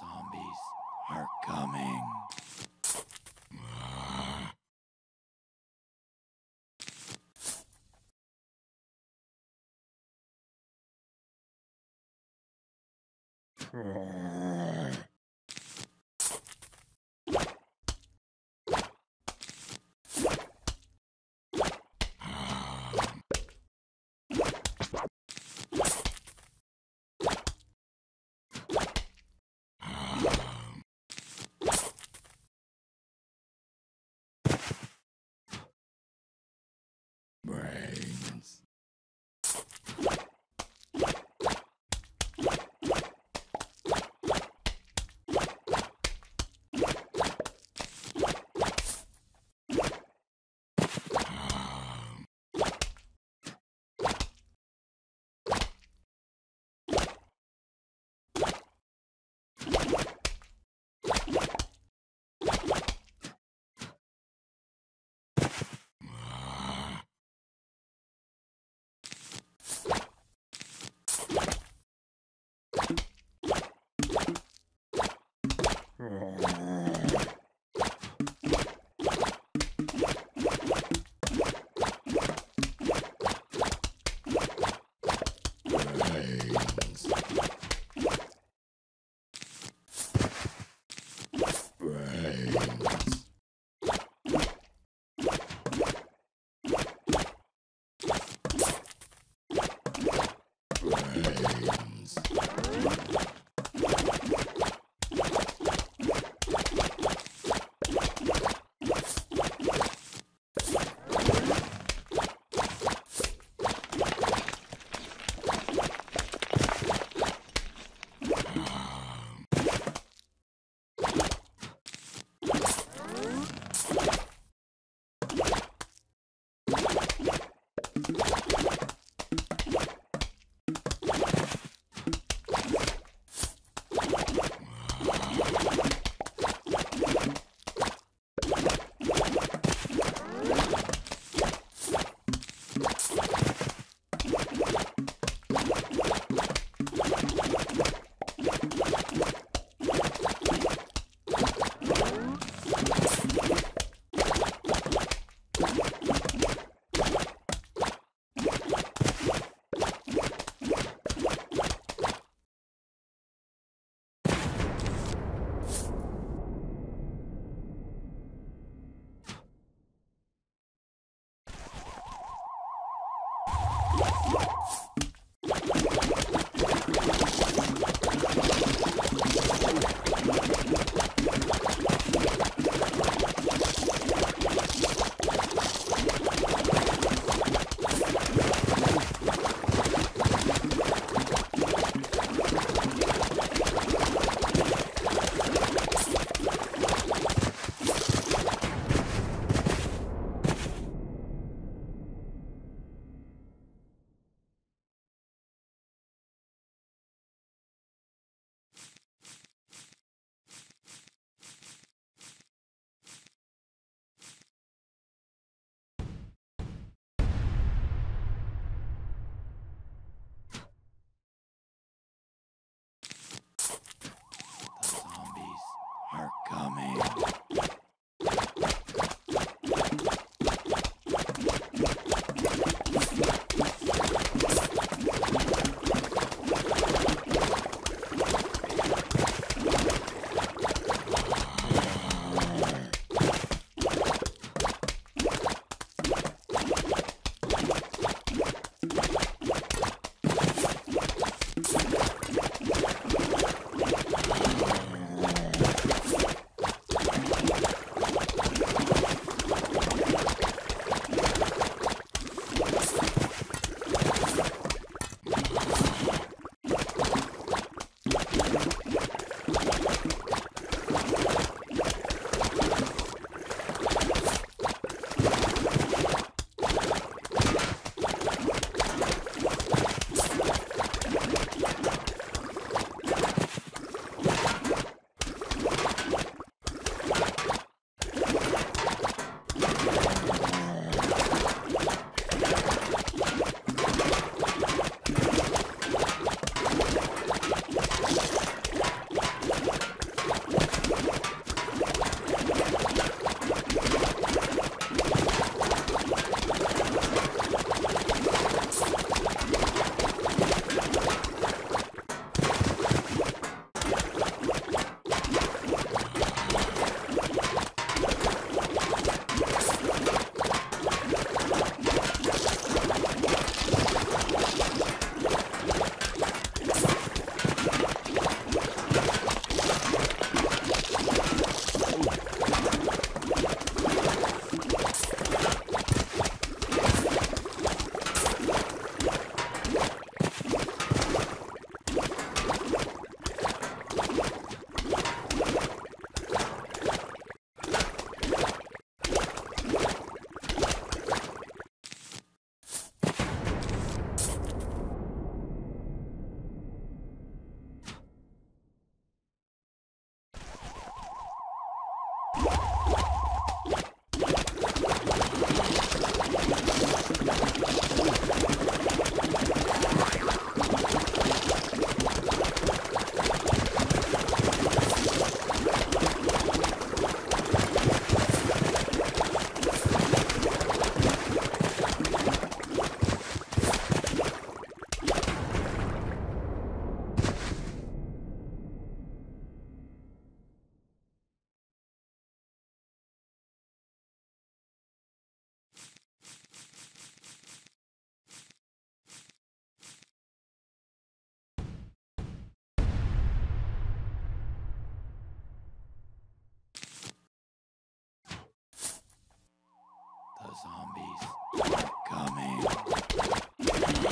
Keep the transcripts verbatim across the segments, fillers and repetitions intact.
zombies are coming. Brains. Zombies coming. Zombies coming.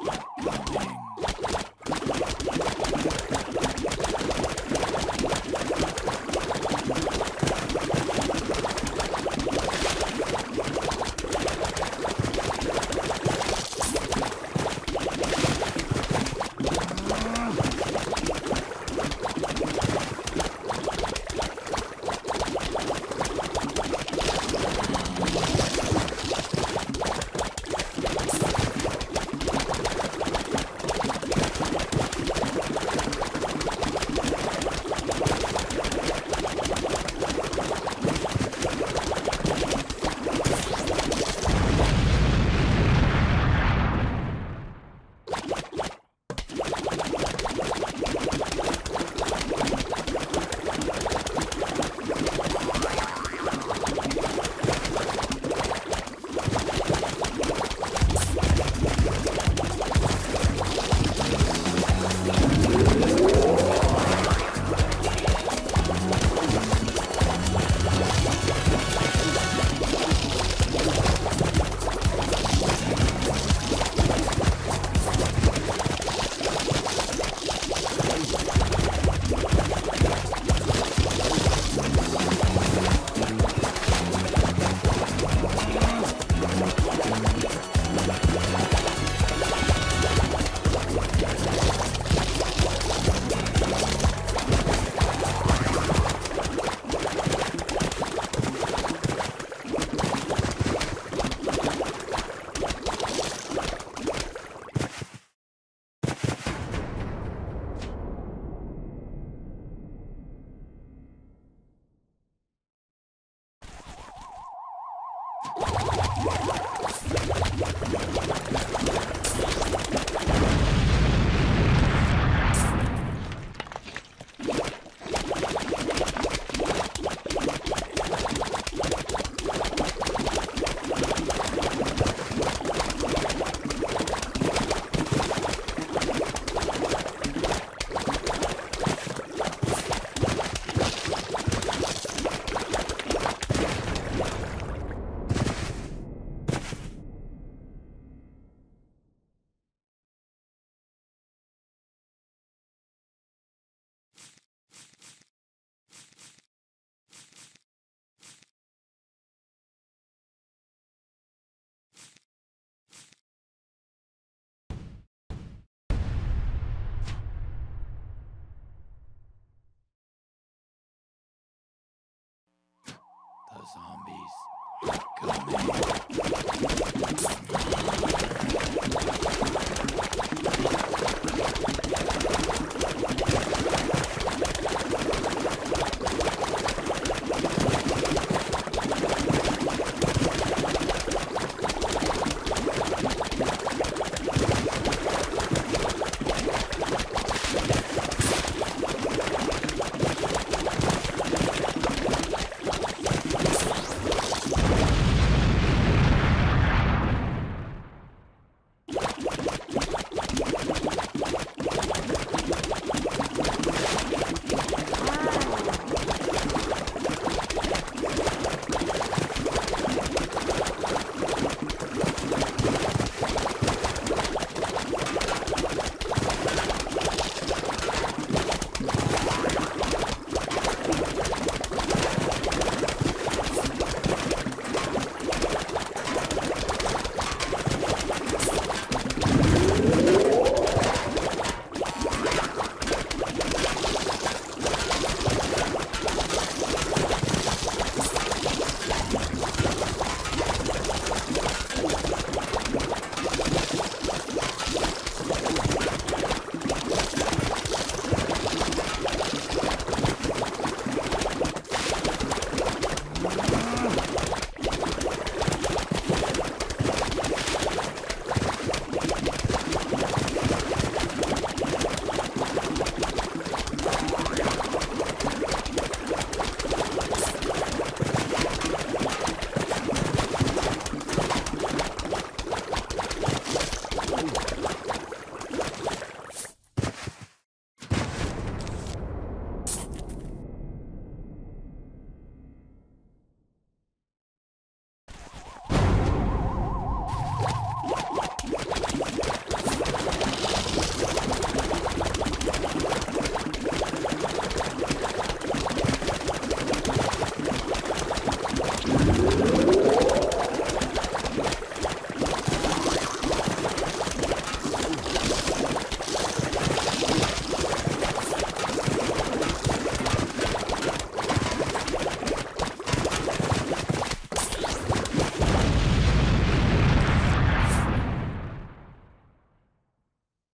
Let's go. zombies coming.